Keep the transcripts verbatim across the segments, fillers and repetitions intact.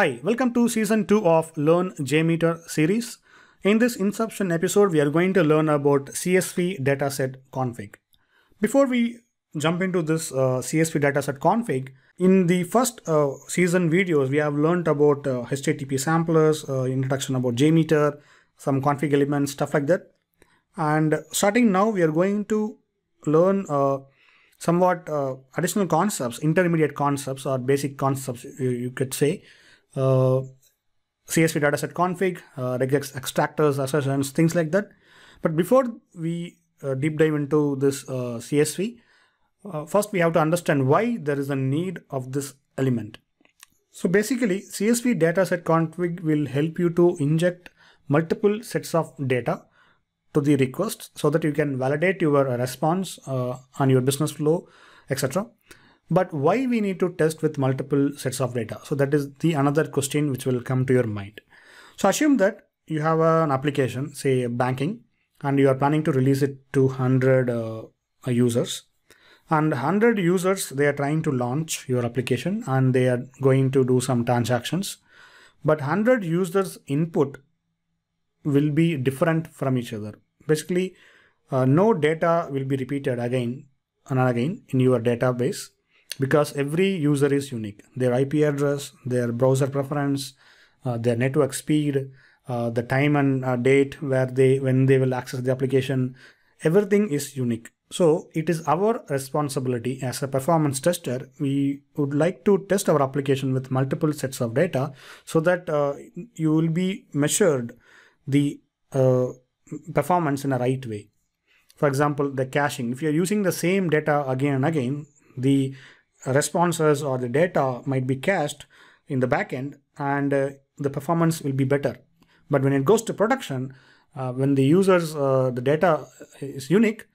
Hi, welcome to season two of Learn JMeter series. In this inception episode, we are going to learn about C S V Data Set Config. Before we jump into this uh, C S V Data Set Config, in the first uh, season videos, we have learned about uh, H T T P samplers, uh, introduction about JMeter, some config elements, stuff like that. And starting now, we are going to learn uh, somewhat uh, additional concepts, intermediate concepts or basic concepts, you, you could say. Uh, C S V dataset config, uh, regex extractors, assertions, things like that. But before we uh, deep dive into this uh, C S V, uh, first we have to understand why there is a need of this element. So basically, C S V dataset config will help you to inject multiple sets of data to the request so that you can validate your response uh, on your business flow, et cetera. But why we need to test with multiple sets of data? So that is the another question which will come to your mind. So assume that you have an application, say banking, and you are planning to release it to one hundred uh, users. And one hundred users, they are trying to launch your application and they are going to do some transactions. But one hundred users input will be different from each other. Basically, uh, no data will be repeated again and again in your database, because every user is unique. Their I P address, their browser preference, uh, their network speed, uh, the time and uh, date where they when they will access the application, everything is unique. So it is our responsibility as a performance tester. We would like to test our application with multiple sets of data so that uh, you will be measured the uh, performance in a right way. For example, the caching. If you're using the same data again and again, the responses or the data might be cached in the backend and uh, the performance will be better. But when it goes to production, uh, when the users, uh, the data is unique,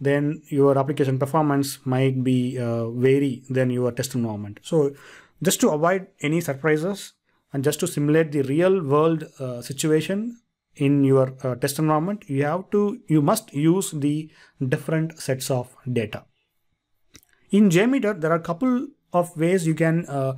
then your application performance might be uh, vary than your test environment. So just to avoid any surprises and just to simulate the real world uh, situation in your uh, test environment, you have to, you must use the different sets of data. In JMeter, there are a couple of ways you can uh,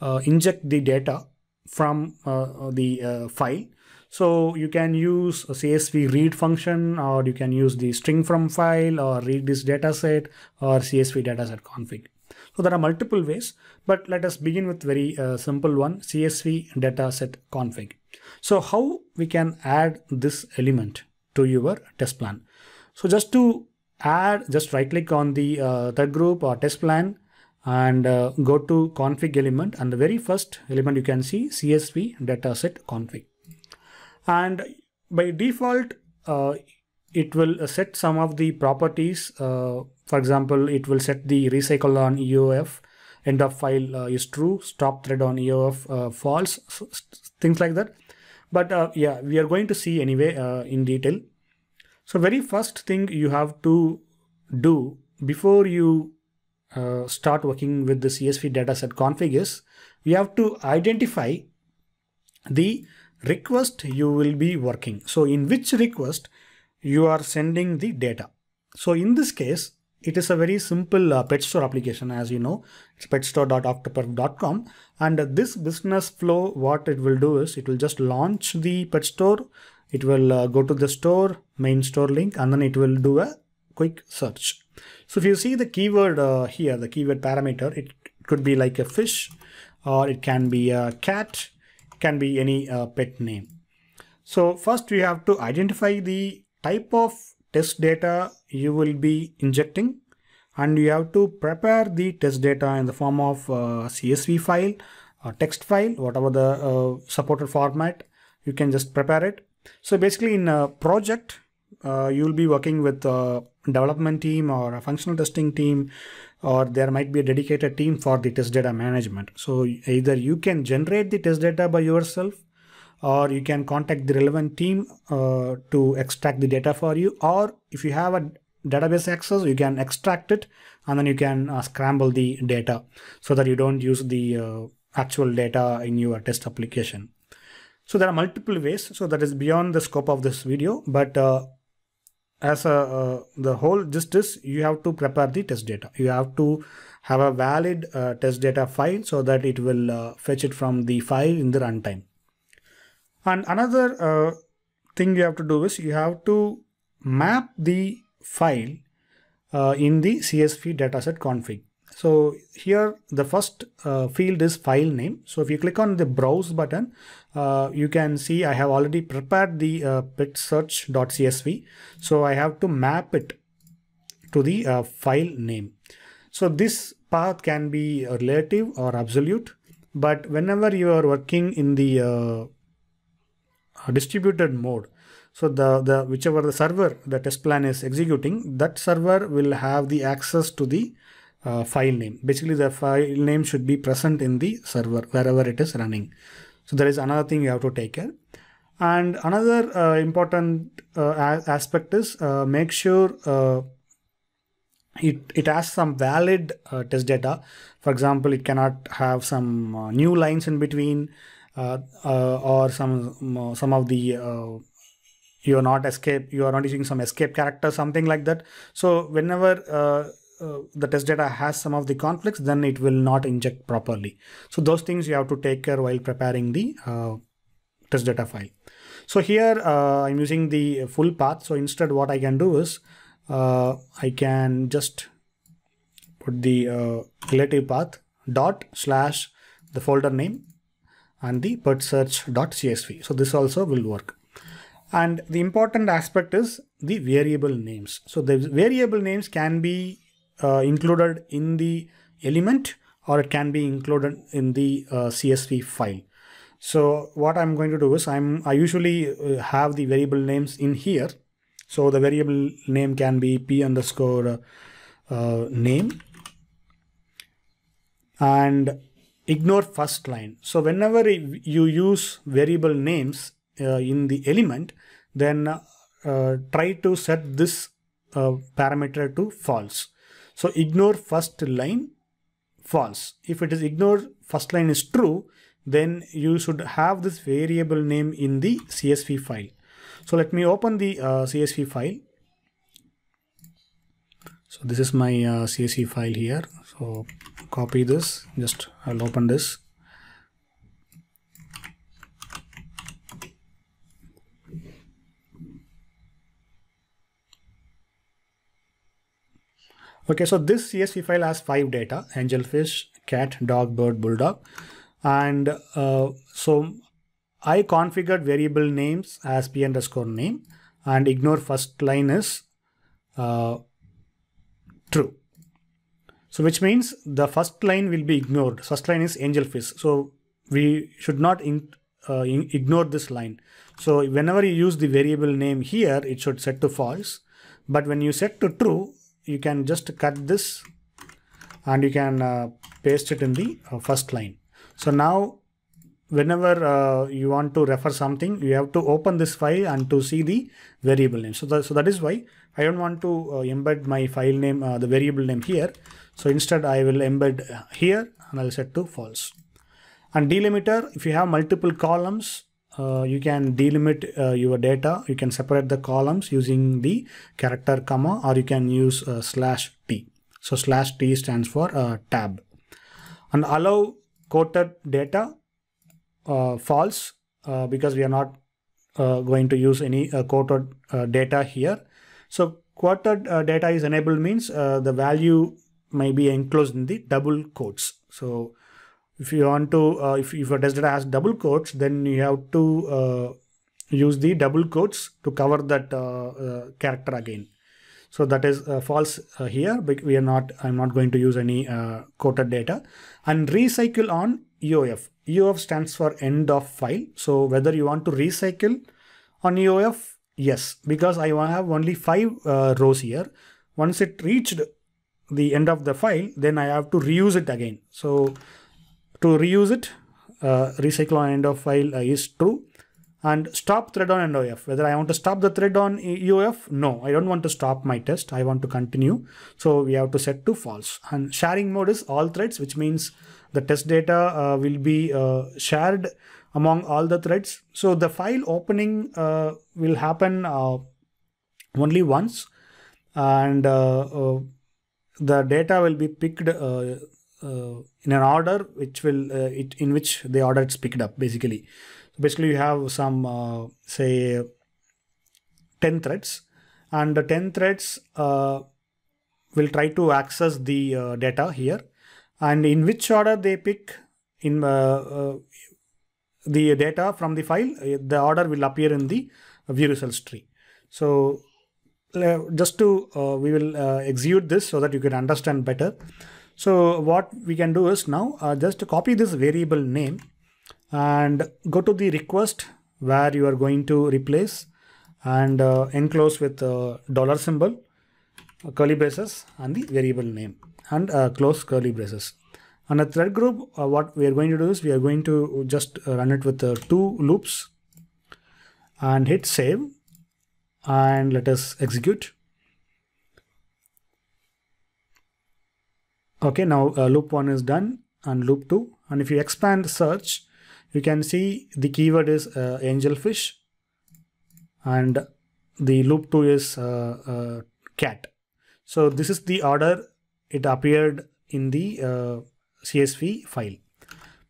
uh, inject the data from uh, the uh, file. So you can use a C S V read function, or you can use the string from file, or read this dataset, or C S V dataset config. So there are multiple ways, but let us begin with very uh, simple one, C S V dataset config. So how we can add this element to your test plan? So just to add, just right click on the uh, third group or test plan and uh, go to config element, and the very first element you can see C S V dataset config, and by default uh, it will set some of the properties. Uh, for example, it will set the recycle on E O F, end of file uh, is true, stop thread on E O F uh, false, so things like that. But uh, yeah, we are going to see anyway uh, in detail. So very first thing you have to do before you uh, start working with the C S V dataset config is you have to identify the request you will be working. So in which request you are sending the data. So in this case, it is a very simple uh, PetStore application, as you know, it's petstore dot octoperf dot com. And this business flow, what it will do is it will just launch the PetStore. It will uh, go to the store, main store link, and then it will do a quick search. So if you see the keyword uh, here, the keyword parameter, it could be like a fish, or it can be a cat, it can be any uh, pet name. So first we have to identify the type of test data you will be injecting, and you have to prepare the test data in the form of uh, C S V file or text file, whatever the uh, supported format, you can just prepare it. So basically in a project, uh, you will be working with a development team or a functional testing team, or there might be a dedicated team for the test data management. So either you can generate the test data by yourself, or you can contact the relevant team uh, to extract the data for you, or if you have a database access, you can extract it and then you can uh, scramble the data so that you don't use the uh, actual data in your test application. So there are multiple ways, so that is beyond the scope of this video, but uh, as a, uh, the whole gist is you have to prepare the test data. You have to have a valid uh, test data file so that it will uh, fetch it from the file in the runtime. And another uh, thing you have to do is you have to map the file uh, in the C S V data set config. So here the first uh, field is file name. So if you click on the browse button, uh, you can see I have already prepared the uh, pitsearch dot C S V. So I have to map it to the uh, file name. So this path can be relative or absolute, but whenever you are working in the uh, distributed mode, so the, the whichever the server the test plan is executing, that server will have the access to the Uh, file name. Basically the file name should be present in the server wherever it is running. So there is another thing you have to take care. And another uh, important uh, aspect is uh, make sure uh, it, it has some valid uh, test data. For example, it cannot have some uh, new lines in between uh, uh, or some, some of the uh, you are not escape, you are not using some escape character, something like that. So whenever uh, Uh, the test data has some of the conflicts, then it will not inject properly. So those things you have to take care while preparing the uh, test data file. So here uh, I'm using the full path. So instead what I can do is uh, I can just put the uh, relative path dot slash the folder name and the petsearch dot C S V. So this also will work. And the important aspect is the variable names. So the variable names can be Uh, included in the element, or it can be included in the uh, C S V file. So what I'm going to do is I'm I usually have the variable names in here. So the variable name can be p underscore uh, name, and ignore first line. So whenever you use variable names uh, in the element, then uh, try to set this uh, parameter to false. So ignore first line, false. If it is ignored, first line is true, then you should have this variable name in the C S V file. So let me open the uh, C S V file. So this is my uh, C S V file here. So copy this, just I'll open this. Okay, so this C S V file has five data: angelfish, cat, dog, bird, bulldog. And uh, so I configured variable names as p underscore name, and ignore first line is uh, true. So which means the first line will be ignored. First line is angelfish. So we should not in, uh, in ignore this line. So whenever you use the variable name here, it should set to false. But when you set to true, you can just cut this and you can uh, paste it in the uh, first line. So now whenever uh, you want to refer something, you have to open this file and to see the variable name. So, the, so that is why I don't want to uh, embed my file name, uh, the variable name here. So instead I will embed here and I'll set to false. And delimiter, if you have multiple columns, Uh, you can delimit uh, your data. You can separate the columns using the character comma, or you can use uh, slash T. So slash T stands for uh, tab. And allow quoted data uh, false uh, because we are not uh, going to use any uh, quoted uh, data here. So quoted uh, data is enabled means uh, the value may be enclosed in the double quotes. So if you want to, uh, if, if your test data has double quotes, then you have to uh, use the double quotes to cover that uh, uh, character again. So that is uh, false uh, here, but we are not, I'm not going to use any uh, quoted data. And recycle on E O F. E O F stands for end of file. So whether you want to recycle on E O F, yes, because I have only five uh, rows here. Once it reached the end of the file, then I have to reuse it again. So to reuse it, uh, recycle on end of file uh, is true. And stop thread on end of E O F. Whether I want to stop the thread on E O F? No, I don't want to stop my test. I want to continue. So we have to set to false. And sharing mode is all threads, which means the test data uh, will be uh, shared among all the threads. So the file opening uh, will happen uh, only once. And uh, uh, the data will be picked uh, uh, in an order which will uh, it in which the order it's picked up basically. So basically you have some uh, say ten threads, and the ten threads uh, will try to access the uh, data here, and in which order they pick in uh, uh, the data from the file, the order will appear in the view results tree. So uh, just to uh, we will uh, execute this so that you can understand better. So what we can do is now uh, just copy this variable name and go to the request where you are going to replace, and uh, enclose with a dollar symbol, curly braces, and the variable name, and uh, close curly braces. On a thread group, uh, what we are going to do is we are going to just run it with uh, two loops and hit save, and let us execute. Okay, now uh, loop one is done and loop two. And if you expand search, you can see the keyword is uh, angelfish, and the loop two is uh, uh, cat. So this is the order it appeared in the uh, C S V file.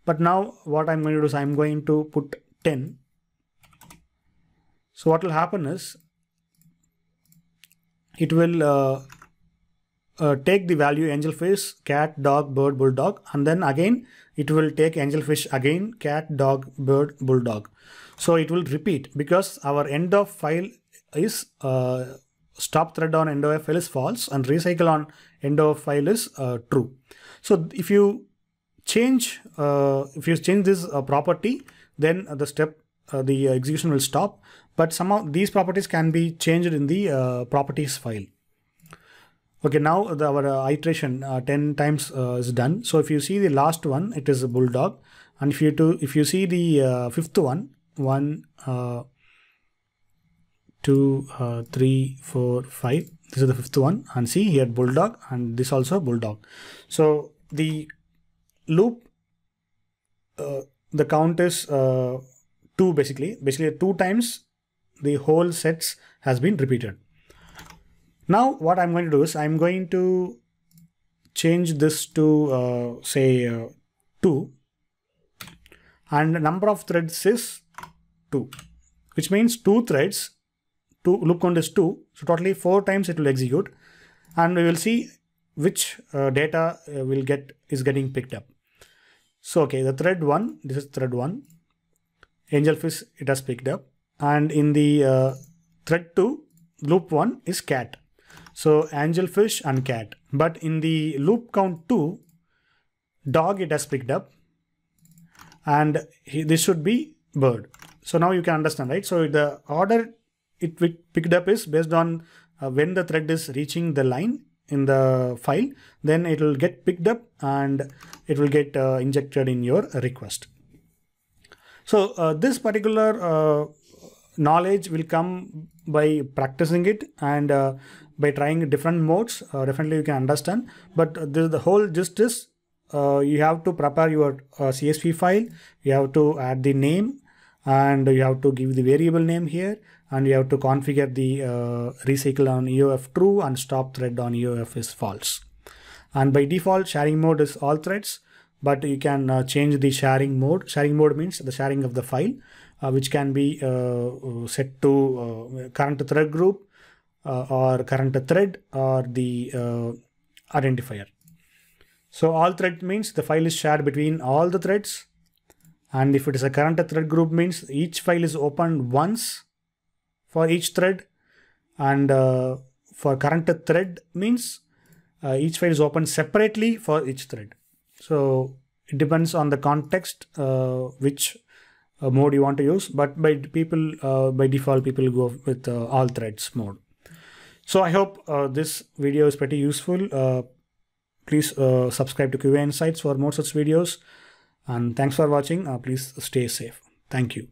But now what I'm going to do is I'm going to put ten. So what will happen is it will uh, uh, take the value angelfish, cat, dog, bird, bulldog, and then again it will take angelfish again, cat, dog, bird, bulldog. So it will repeat, because our end of file is uh, stop thread on end of file is false and recycle on end of file is uh, true. So if you change uh, if you change this uh, property, then the step uh, the execution will stop. But some of these properties can be changed in the uh, properties file. Okay, now the, our uh, iteration uh, ten times uh, is done. So if you see the last one, it is a bulldog, and if you do if you see the uh, fifth one, one uh, two, uh, three, four, five. This is the fifth one, and see here bulldog, and this also bulldog. So the loop, uh, the count is uh, two basically. Basically, two times the whole sets has been repeated. Now what I'm going to do is I'm going to change this to uh, say uh, two, and the number of threads is two, which means two threads. Two, loop count is two, so totally four times it will execute, and we will see which uh, data uh, will get is getting picked up. So okay, the thread one, this is thread one, angelfish, it has picked up, and in the uh, thread two, loop one is cat, so angelfish and cat. But in the loop count two, dog, it has picked up, and he, this should be bird. So now you can understand, right? So the order it picked up is based on uh, when the thread is reaching the line in the file, then it will get picked up and it will get uh, injected in your request. So uh, this particular uh, knowledge will come by practicing it and uh, by trying different modes. Uh, definitely you can understand, but this, the whole gist is uh, you have to prepare your uh, C S V file, you have to add the name, and you have to give the variable name here, and you have to configure the uh, recycle on E O F true and stop thread on E O F is false. And by default sharing mode is all threads, but you can uh, change the sharing mode. Sharing mode means the sharing of the file, uh, which can be uh, set to uh, current thread group uh, or current thread or the uh, identifier. So all thread means the file is shared between all the threads, and if it is a current thread group means each file is opened once for each thread, and uh, for current thread means uh, each file is opened separately for each thread. So it depends on the context uh, which uh, mode you want to use, but by people uh, by default people go with uh, all threads mode. So I hope uh, this video is pretty useful. Uh, please uh, subscribe to Q A Insights for more such videos, and thanks for watching. Uh, please stay safe. Thank you.